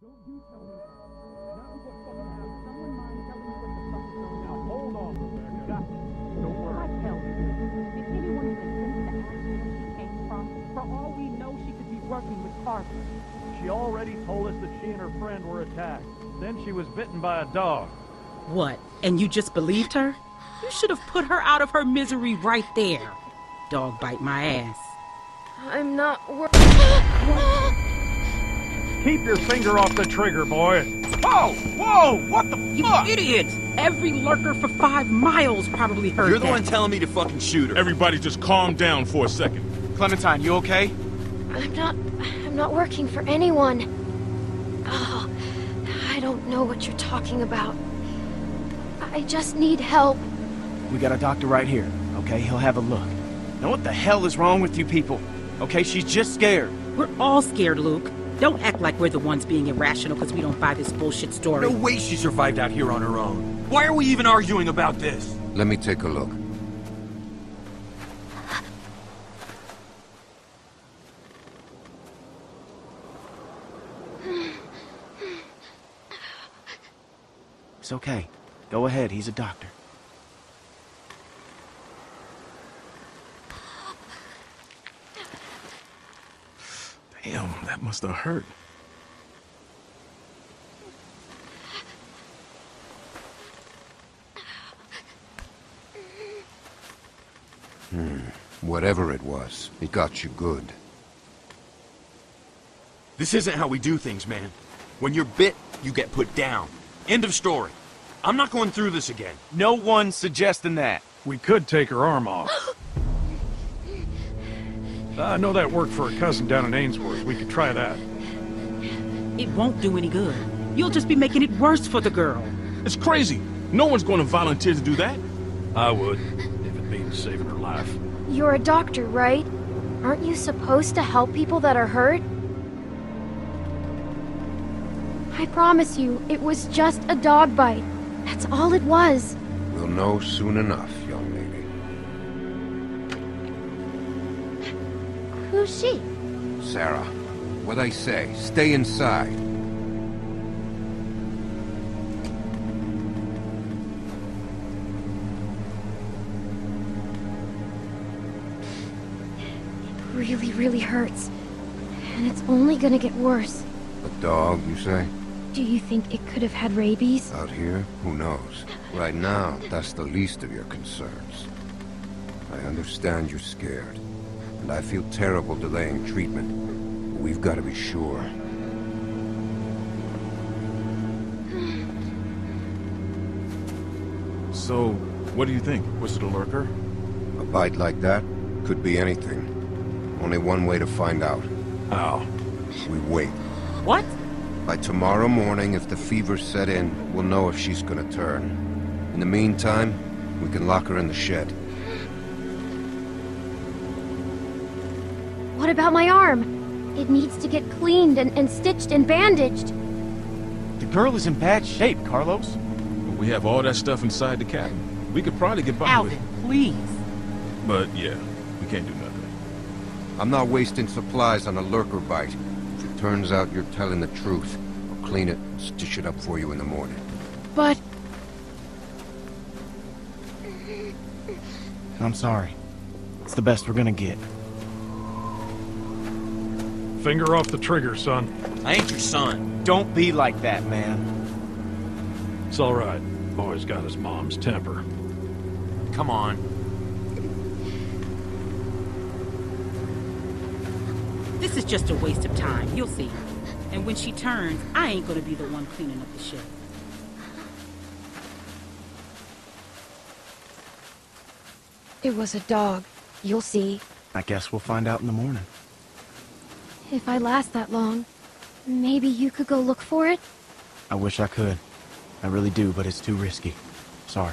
Don't you tell me now what fucking happened. Someone mind tell me what the fuck is going on. Now hold on, Rebecca. Got it. Don't worry. I tell you, did anyone even think the accident she came from? For all we know, she could be working with Carver. She already told us that she and her friend were attacked. Then she was bitten by a dog. What? And you just believed her? You should have put her out of her misery right there. Dog bite my ass. I'm not worried. Keep your finger off the trigger, boy. Whoa! Whoa! What the fuck? You idiot! Every lurker for 5 miles probably heard that. You're the one telling me to fucking shoot her. Everybody just calm down for a second. Clementine, you okay? I'm not working for anyone. Oh, I don't know what you're talking about. I just need help. We got a doctor right here, okay? He'll have a look. Now what the hell is wrong with you people? Okay, she's just scared. We're all scared, Luke. Don't act like we're the ones being irrational because we don't buy this bullshit story. No way she survived out here on her own. Why are we even arguing about this? Let me take a look. It's okay. Go ahead, he's a doctor. Damn, that must have hurt. Whatever it was, it got you good. This isn't how we do things, man. When you're bit, you get put down. End of story. I'm not going through this again. No one's suggesting that. We could take her arm off. I know that worked for a cousin down in Ainsworth. We could try that. It won't do any good. You'll just be making it worse for the girl. It's crazy. No one's going to volunteer to do that. I would, if it means saving her life. You're a doctor, right? Aren't you supposed to help people that are hurt? I promise you, it was just a dog bite. That's all it was. We'll know soon enough, young lady. Who's she? Sarah. What I say, stay inside. It really, really hurts. And it's only gonna get worse. A dog, you say? Do you think it could have had rabies? Out here? Who knows? Right now, that's the least of your concerns. I understand you're scared. And I feel terrible delaying treatment. But we've got to be sure. So, what do you think? Was it a lurker? A bite like that? Could be anything. Only one way to find out. How? We wait. What? By tomorrow morning, if the fever set in, we'll know if she's gonna turn. In the meantime, we can lock her in the shed. What about my arm? It needs to get cleaned and stitched and bandaged. The girl is in bad shape, Carlos. But we have all that stuff inside the cabin. We could probably get by with it. Alvin, please. But yeah, we can't do nothing. I'm not wasting supplies on a lurker bite. If it turns out you're telling the truth, I'll clean it and stitch it up for you in the morning. But... I'm sorry. It's the best we're gonna get. Finger off the trigger, son. I ain't your son. Don't be like that, man. It's all right. Boy's got his mom's temper. Come on. This is just a waste of time. You'll see. And when she turns, I ain't gonna be the one cleaning up the shit. It was a dog. You'll see. I guess we'll find out in the morning. If I last that long, maybe you could go look for it? I wish I could. I really do, but it's too risky. Sorry.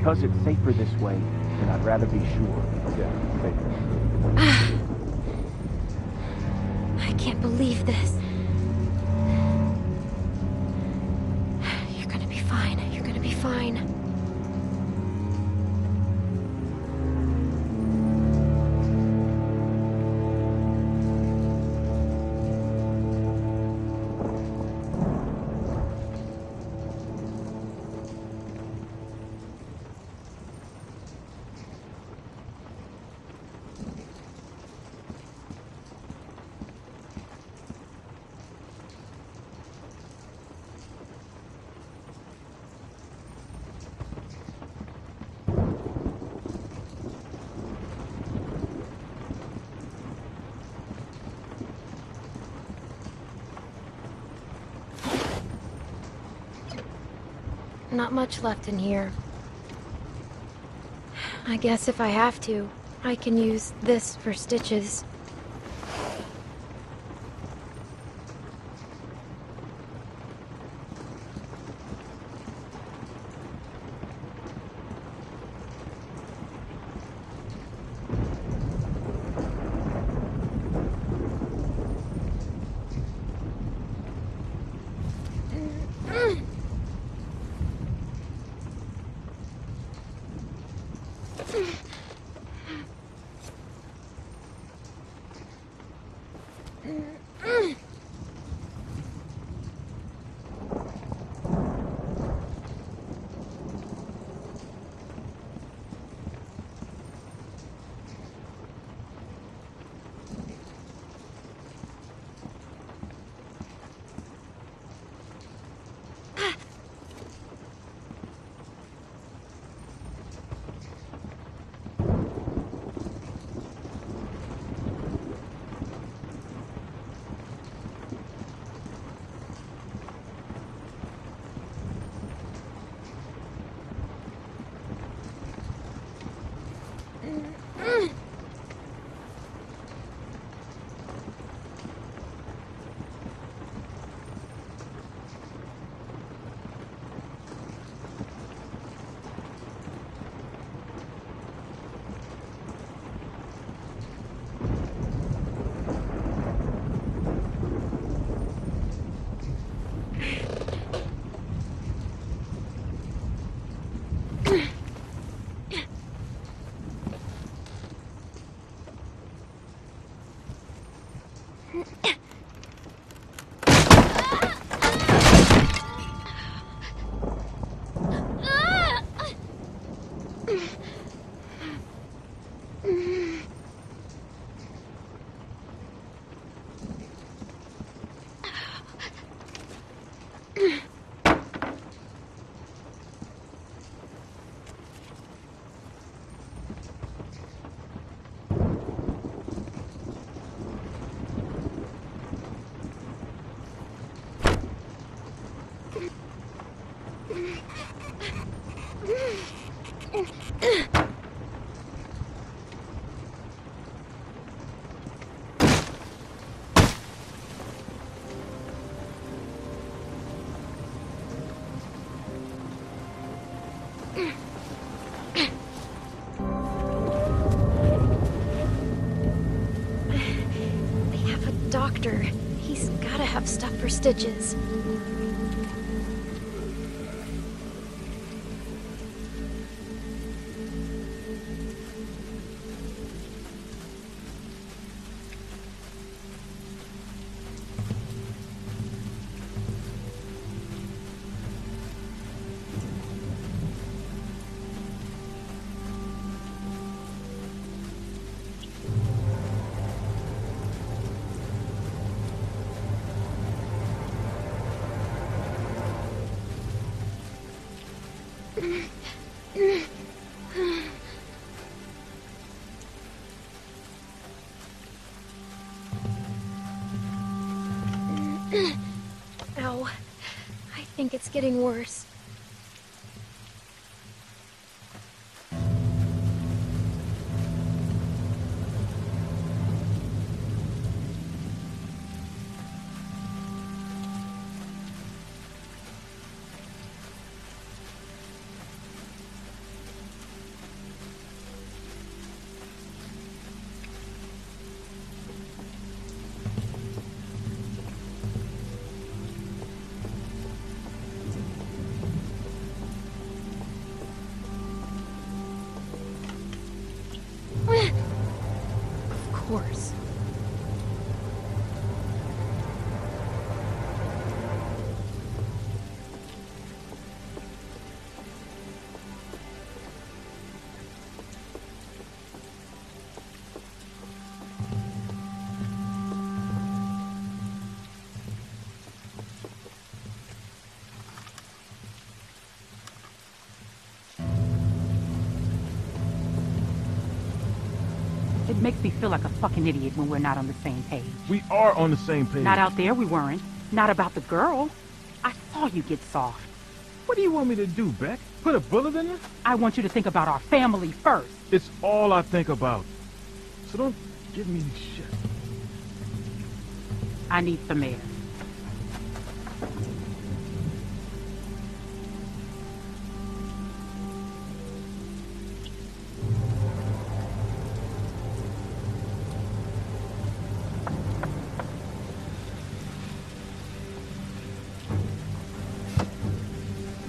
because it's safer this way, and I'd rather be sure. Yeah, safer. I can't believe this. You're gonna be fine. You're gonna be fine. Not much left in here. I guess if I have to, I can use this for stitches. Stuff for stitches. Ow. I think it's getting worse. Makes me feel like a fucking idiot when we're not on the same page. We are on the same page. Not out there, we weren't. Not about the girl. I saw you get soft. What do you want me to do, Beck? Put a bullet in it? I want you to think about our family first. It's all I think about. So don't give me any shit. I need some air.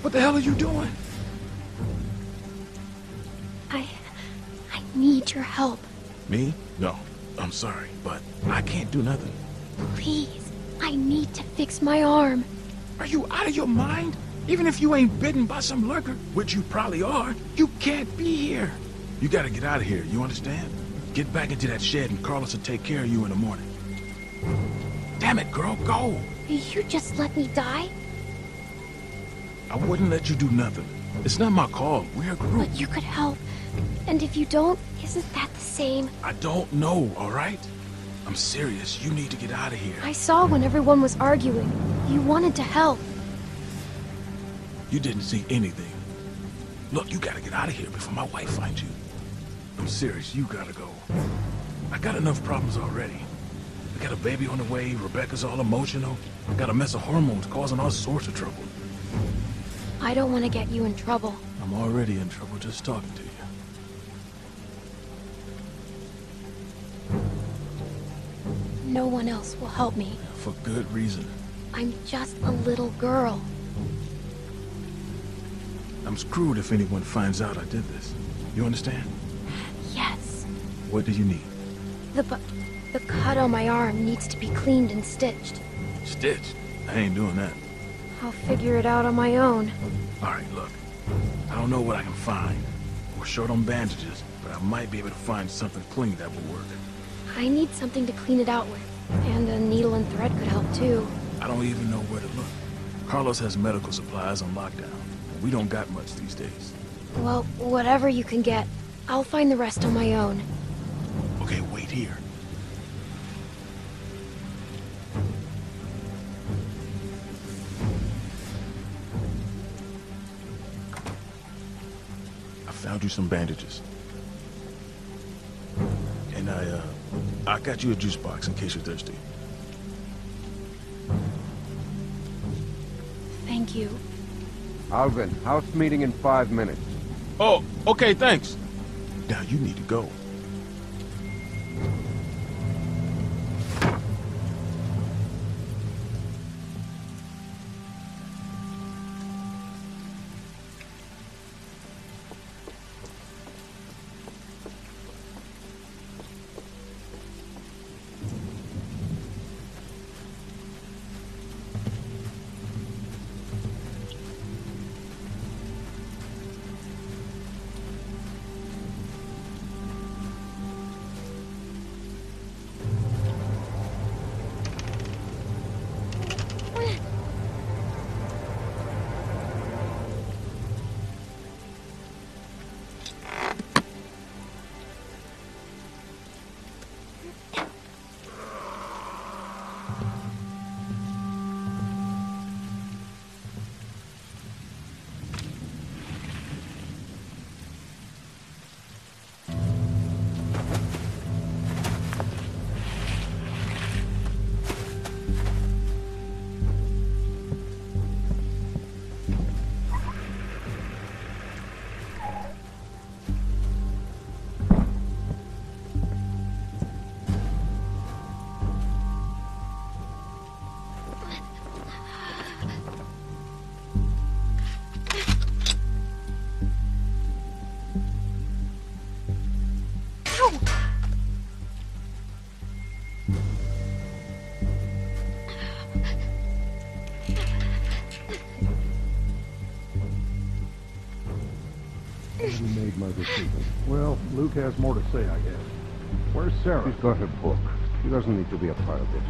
What the hell are you doing? I need your help. Me? No. I'm sorry, but I can't do nothing. Please, I need to fix my arm. Are you out of your mind? Even if you ain't bitten by some lurker, which you probably are, you can't be here. You gotta get out of here, you understand? Get back into that shed and Carlos will take care of you in the morning. Damn it, girl, go! You just let me die? I wouldn't let you do nothing. It's not my call. We're a group. But you could help. And if you don't, isn't that the same? I don't know, all right? I'm serious. You need to get out of here. I saw when everyone was arguing. You wanted to help. You didn't see anything. Look, you gotta get out of here before my wife finds you. I'm serious. You gotta go. I got enough problems already. I got a baby on the way. Rebecca's all emotional. I got a mess of hormones causing all sorts of trouble. I don't want to get you in trouble. I'm already in trouble just talking to you. No one else will help me. For good reason. I'm just a little girl. I'm screwed if anyone finds out I did this. You understand? Yes. What do you need? The cut on my arm needs to be cleaned and stitched. Stitched? I ain't doing that. I'll figure it out on my own. Alright, look. I don't know what I can find. We're short on bandages, but I might be able to find something clean that will work. I need something to clean it out with. And a needle and thread could help too. I don't even know where to look. Carlos has medical supplies on lockdown. We don't got much these days. Well, whatever you can get. I'll find the rest on my own. Okay, wait here. Found you some bandages. And I got you a juice box in case you're thirsty. Thank you. Alvin, house meeting in 5 minutes. Oh, okay, thanks. Now you need to go. Well, Luke has more to say, I guess. Where's Sarah? She's got her book. She doesn't need to be a part of this.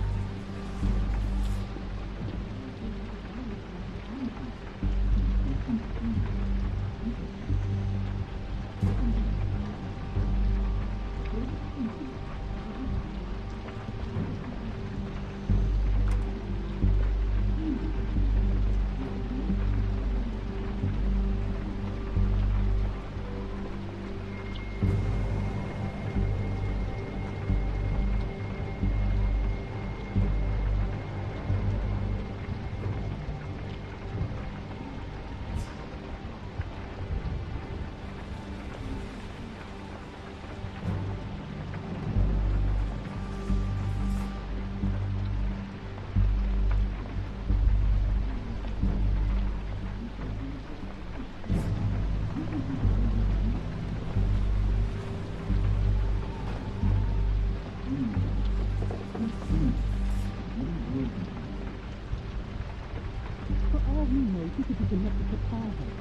think it is enough to get Carver.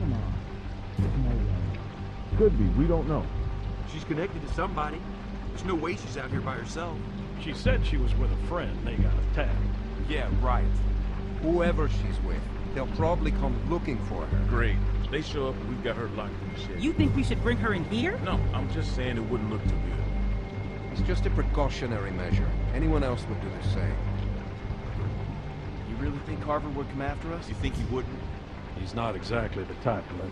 Come on. There's no way. Could be. We don't know. She's connected to somebody. There's no way she's out here by herself. She said she was with a friend. They got attacked. Yeah, right. Whoever she's with, they'll probably come looking for her. Great. If they show up, we've got her locked in shit. You think we should bring her in here? No, I'm just saying it wouldn't look too good. It's just a precautionary measure. Anyone else would do the same. You really think Carver would come after us? You think he wouldn't? He's not exactly the type of it.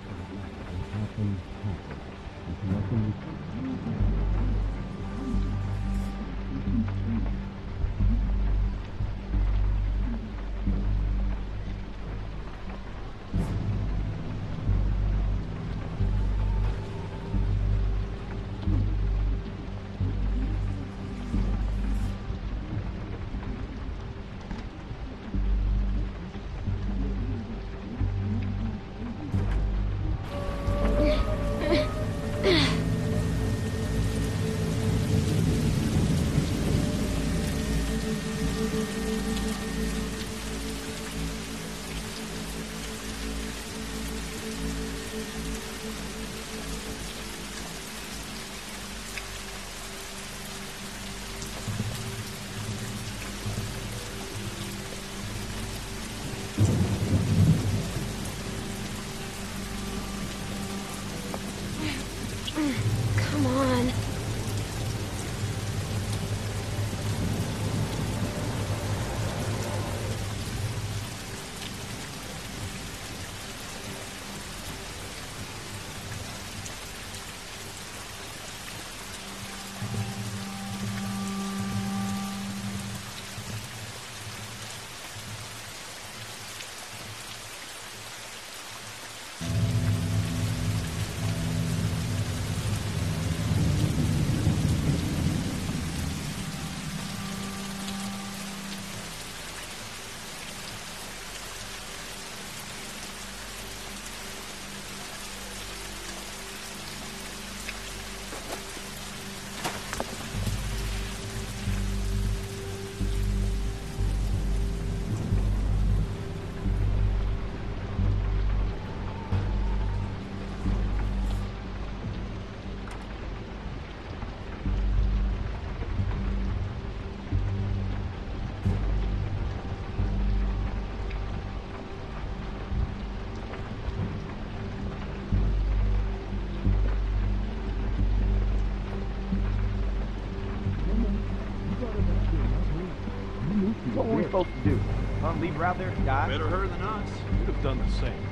Leave her out there to die? Better her than us. You'd have done the same.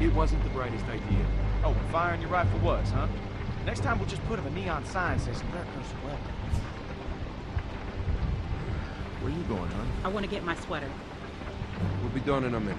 It wasn't the brightest idea. Oh, firing your rifle was, huh? Next time we'll just put up a neon sign that says America's welcome. Where are you going, huh? I want to get my sweater. We'll be done in a minute.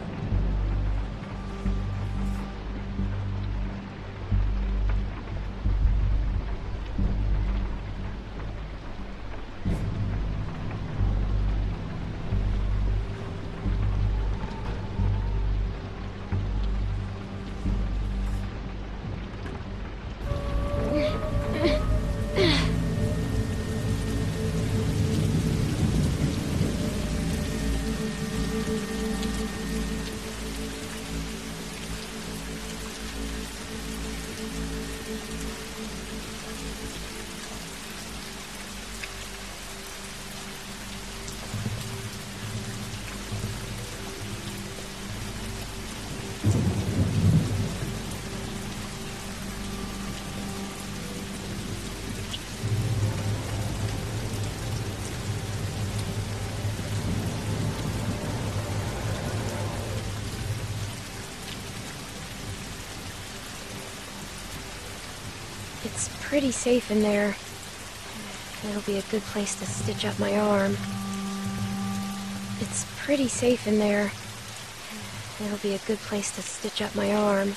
It's pretty safe in there. It'll be a good place to stitch up my arm. It's pretty safe in there. It'll be a good place to stitch up my arm.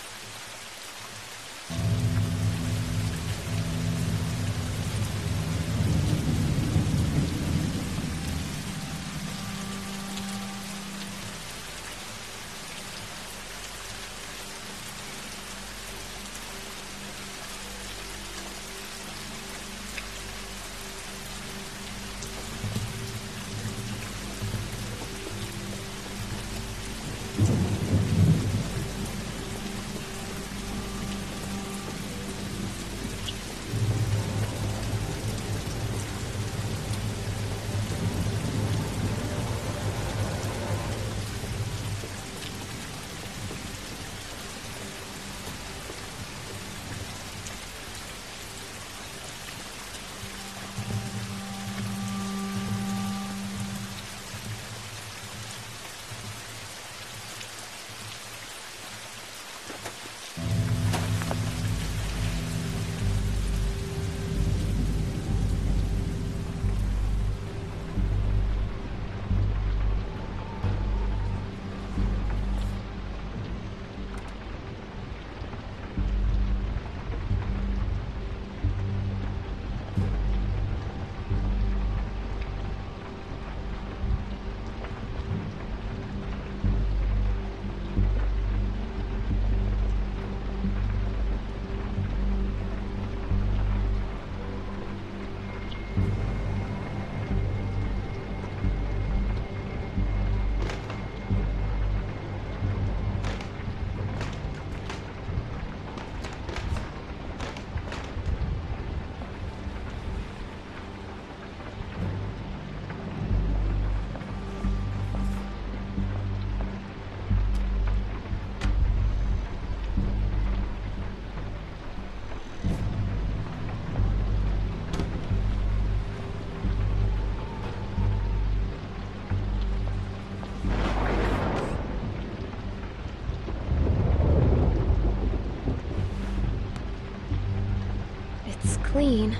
clean.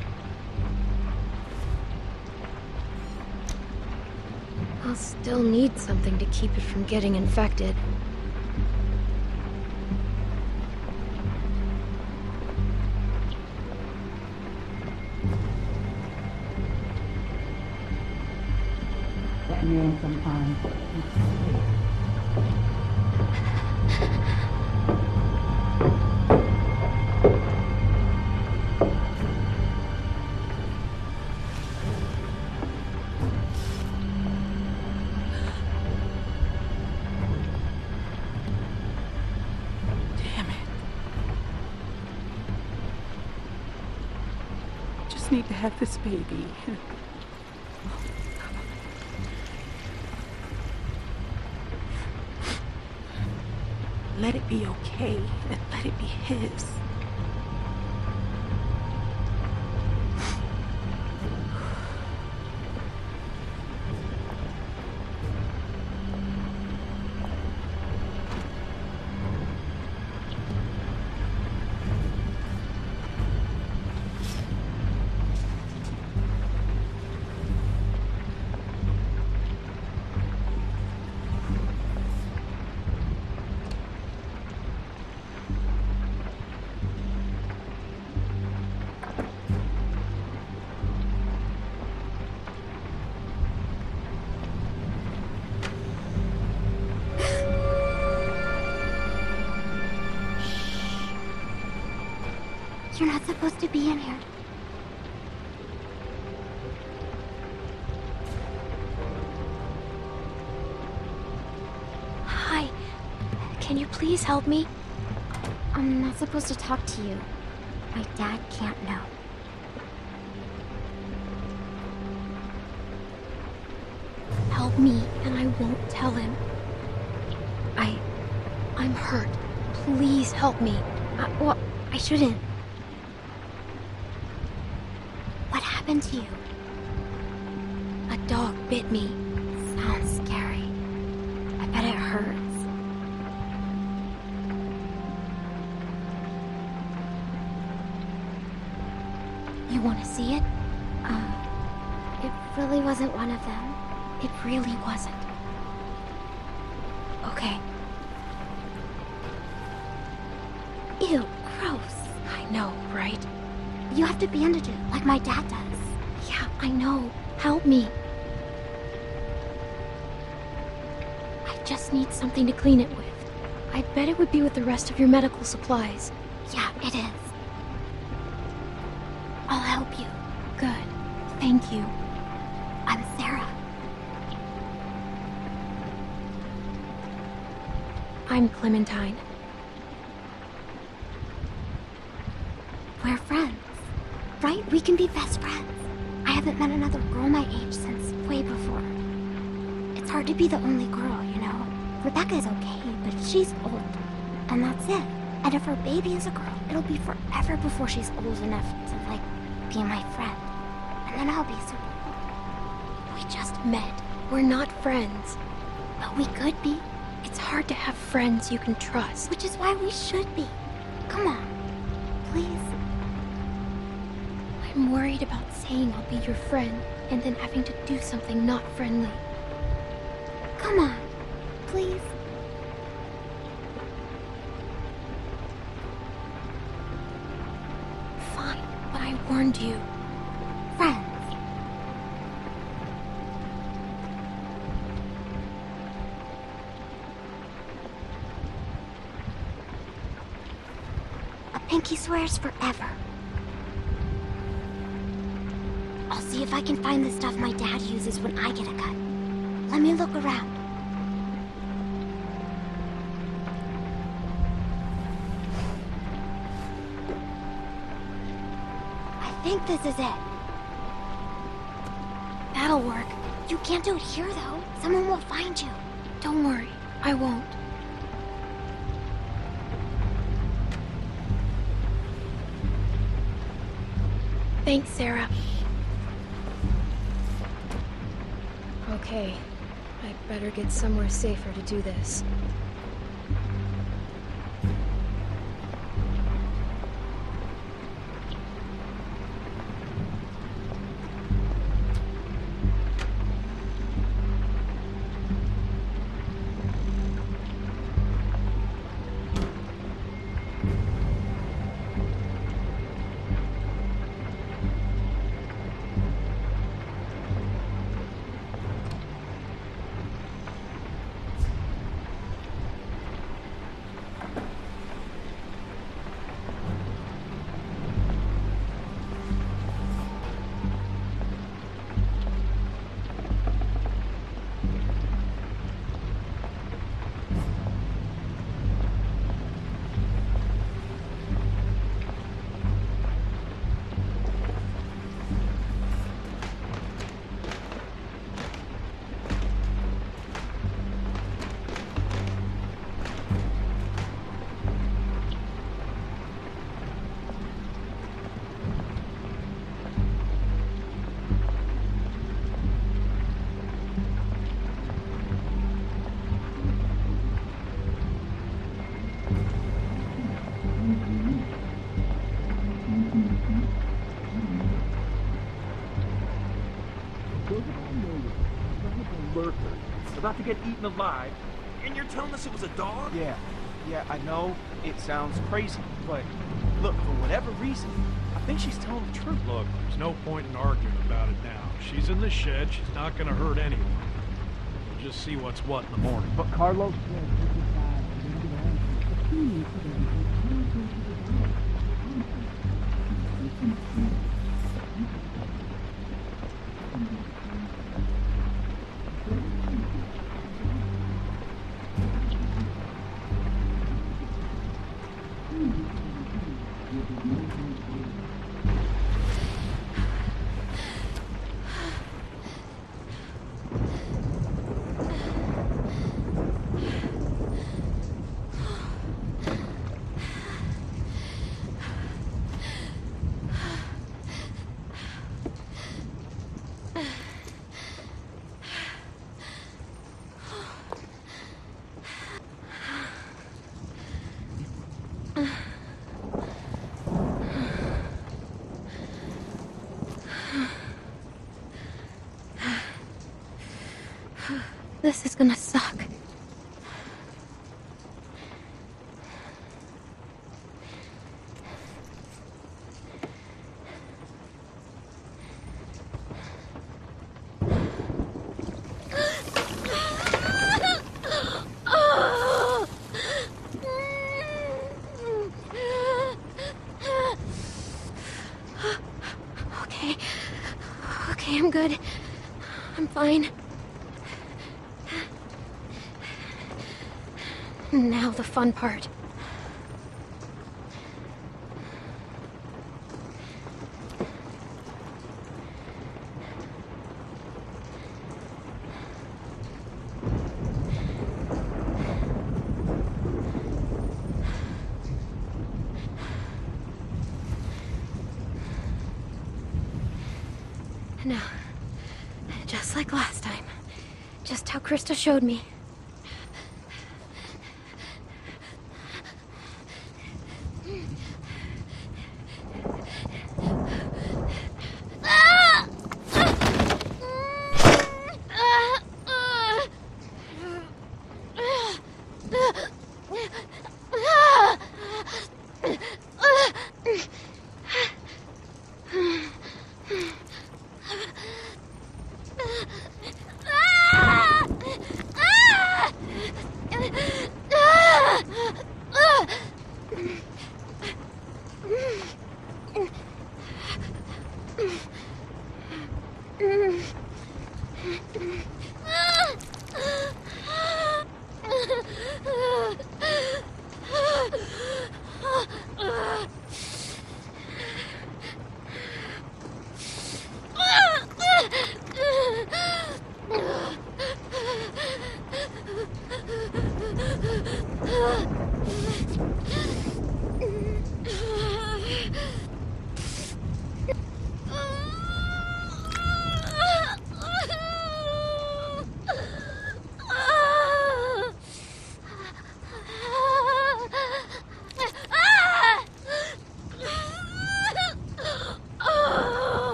I'll still need something to keep it from getting infected. Let me in some time. Need to have this baby. Let it be okay, and let it be his. You're not supposed to be in here. Hi. Can you please help me? I'm not supposed to talk to you. My dad can't know. Help me, and I won't tell him. I'm hurt. Please help me. Well, I shouldn't. To you. A dog bit me. Sounds scary. I bet it hurts. You want to see it? It really wasn't one of them. It really wasn't. Okay. Ew, gross. I know, right? You have to bandage it, like my dad does. Yeah, I know. Help me. I just need something to clean it with. I bet it would be with the rest of your medical supplies. Yeah, it is. I'll help you. Good. Thank you. I'm Sarah. I'm Clementine. We're friends, right? We can be best friends. I haven't met another girl my age since way before. It's hard to be the only girl, you know? Rebecca's okay, but she's old. And that's it. And if her baby is a girl, it'll be forever before she's old enough to, like, be my friend. And then I'll be so... We just met. We're not friends. But we could be. It's hard to have friends you can trust. Which is why we should be. Come on. Please. I'm worried about saying I'll be your friend, and then having to do something not friendly. Come on, please. Fine, but I warned you. Friends. A pinky swears forever. See if I can find the stuff my dad uses when I get a cut. Let me look around. I think this is it. That'll work. You can't do it here, though. Someone will find you. Don't worry, I won't. Thanks, Sarah. Okay, I'd better get somewhere safer to do this. about to get eaten alive, and you're telling us it was a dog? Yeah, I know it sounds crazy, but look, for whatever reason, I think she's telling the truth. Look, there's no point in arguing about it now. She's in the shed. She's not going to hurt anyone. We'll just see what's what in the morning. But Carlos... This is gonna suck. Okay, I'm good. I'm fine. Now the fun part. Now, just like last time, just how Krista showed me.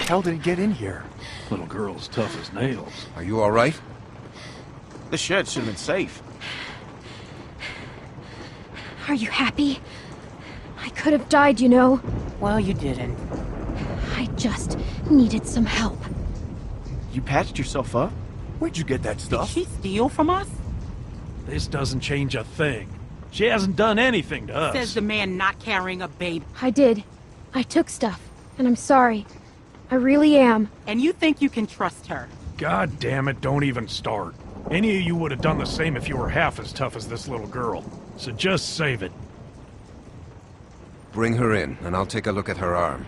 How did it get in here? Little girl's tough as nails. Are you all right? This shed should have been safe. Are you happy? I could have died, you know. Well, you didn't. I just needed some help. You patched yourself up? Where'd you get that stuff? Did she steal from us? This doesn't change a thing. She hasn't done anything to us. Says the man not carrying a babe. I did. I took stuff, and I'm sorry. I really am. And you think you can trust her? God damn it, don't even start. Any of you would have done the same if you were half as tough as this little girl. So just save it. Bring her in, and I'll take a look at her arm.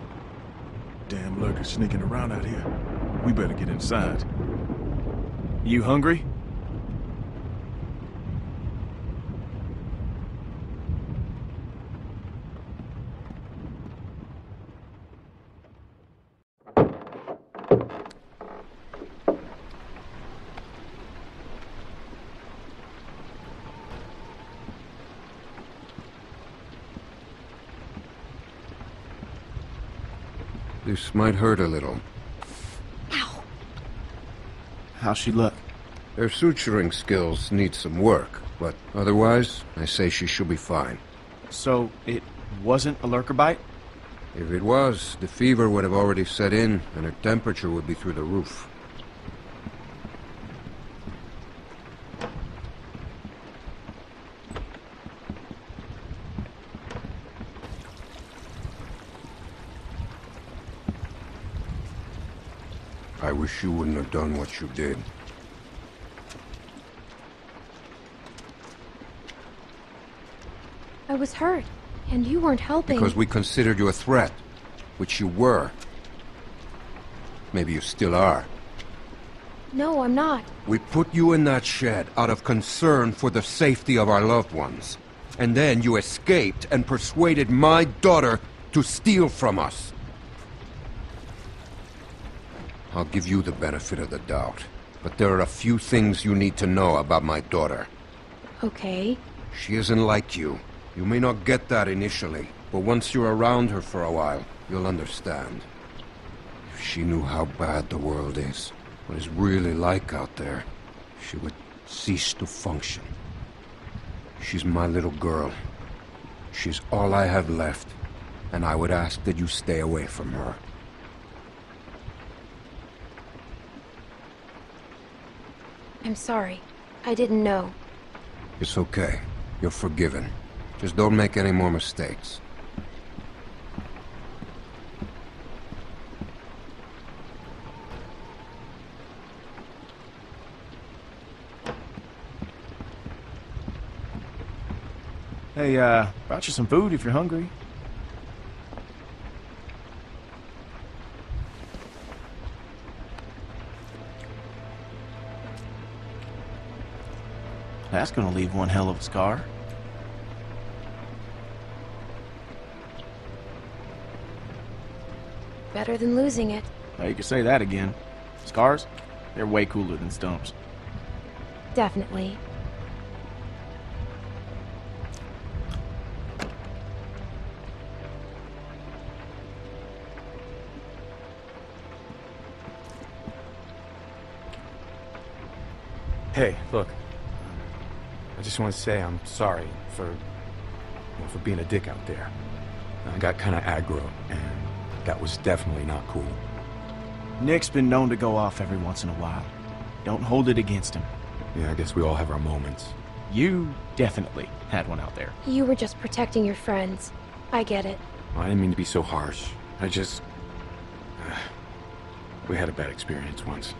Damn lurkers sneaking around out here. We better get inside. You hungry? This might hurt a little. Ow. How's she look? Her suturing skills need some work, but otherwise, I say she should be fine. So, it wasn't a lurker bite? If it was, the fever would have already set in, and her temperature would be through the roof. I wish you wouldn't have done what you did. I was hurt, and you weren't helping. Because we considered you a threat, which you were. Maybe you still are. No, I'm not. We put you in that shed out of concern for the safety of our loved ones. And then you escaped and persuaded my daughter to steal from us. I'll give you the benefit of the doubt, but there are a few things you need to know about my daughter. Okay. She isn't like you. You may not get that initially, but once you're around her for a while, you'll understand. If she knew how bad the world is, what it's really like out there, she would cease to function. She's my little girl. She's all I have left, and I would ask that you stay away from her. I'm sorry. I didn't know. It's okay. You're forgiven. Just don't make any more mistakes. Hey, brought you some food if you're hungry. That's gonna leave one hell of a scar. Better than losing it. Now you can say that again. Scars? They're way cooler than stumps. Definitely. Hey, look. I just want to say I'm sorry for being a dick out there. I got kind of aggro, and that was definitely not cool. Nick's been known to go off every once in a while. Don't hold it against him. Yeah, I guess we all have our moments. You definitely had one out there. You were just protecting your friends. I get it. I didn't mean to be so harsh. I just... we had a bad experience once.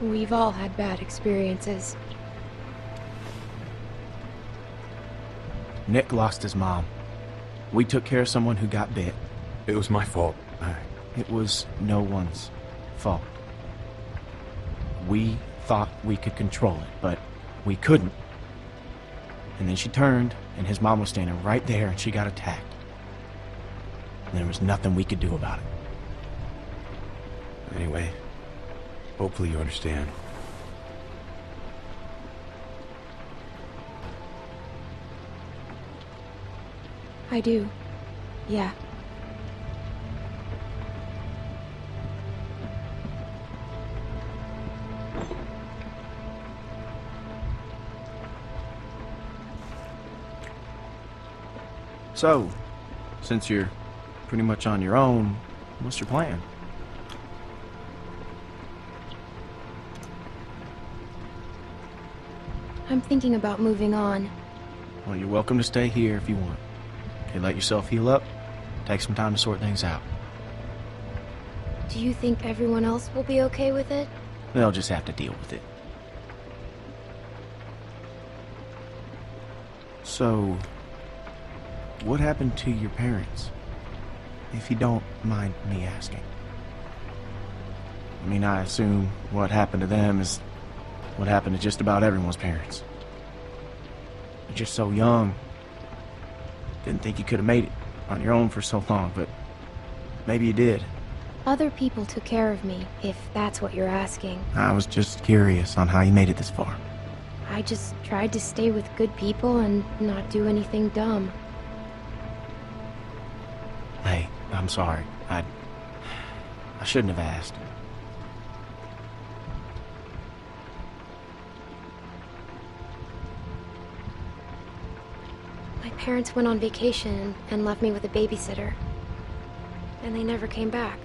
We've all had bad experiences. Nick lost his mom. We took care of someone who got bit. It was my fault. It was no one's fault. We thought we could control it, but we couldn't. And then she turned, and his mom was standing right there, and she got attacked. And there was nothing we could do about it. Anyway... hopefully you understand. I do. Yeah. So, since you're pretty much on your own, what's your plan? I'm thinking about moving on. Well, you're welcome to stay here if you want. Okay, let yourself heal up. Take some time to sort things out. Do you think everyone else will be okay with it? They'll just have to deal with it. So, what happened to your parents? If you don't mind me asking. I mean, I assume what happened to them is... what happened to just about everyone's parents. You're just so young. Didn't think you could have made it on your own for so long, but maybe you did. Other people took care of me, if that's what you're asking. I was just curious on how you made it this far. I just tried to stay with good people and not do anything dumb. Hey, I'm sorry. I shouldn't have asked. My parents went on vacation and left me with a babysitter. And they never came back.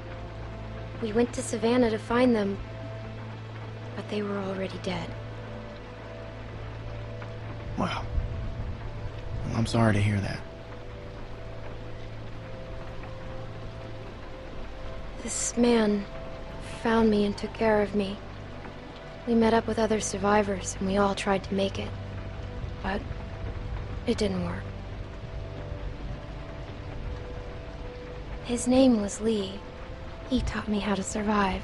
We went to Savannah to find them, but they were already dead. Wow. Well, I'm sorry to hear that. This man found me and took care of me. We met up with other survivors and we all tried to make it, but it didn't work. His name was Lee. He taught me how to survive.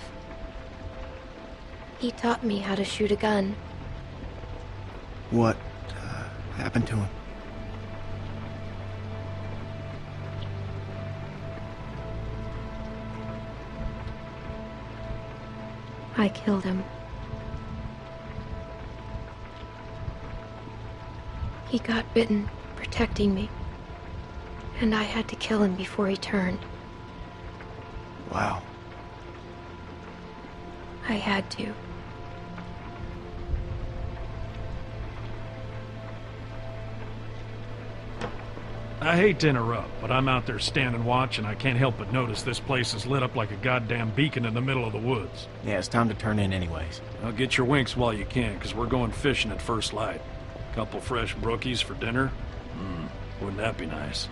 He taught me how to shoot a gun. What happened to him? I killed him. He got bitten, protecting me. And I had to kill him before he turned. Wow. I had to. I hate to interrupt, but I'm out there standing watch and I can't help but notice this place is lit up like a goddamn beacon in the middle of the woods. Yeah, it's time to turn in anyways. Now get your winks while you can, because we're going fishing at first light. Couple fresh brookies for dinner? Wouldn't that be nice?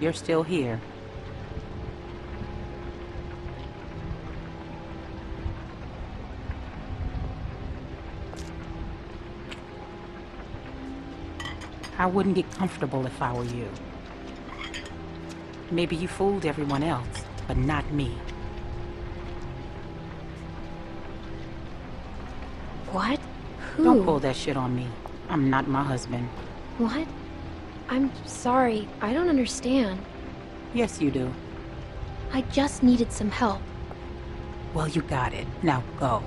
you're still here. I wouldn't get comfortable if I were you. Maybe you fooled everyone else, but not me. What? Who? Don't pull that shit on me. I'm not my husband. What? I'm sorry. I don't understand. Yes, you do. I just needed some help. Well, you got it. Now go.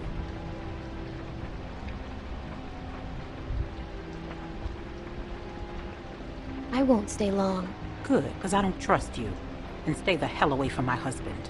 I won't stay long. Good, because I don't trust you. And stay the hell away from my husband.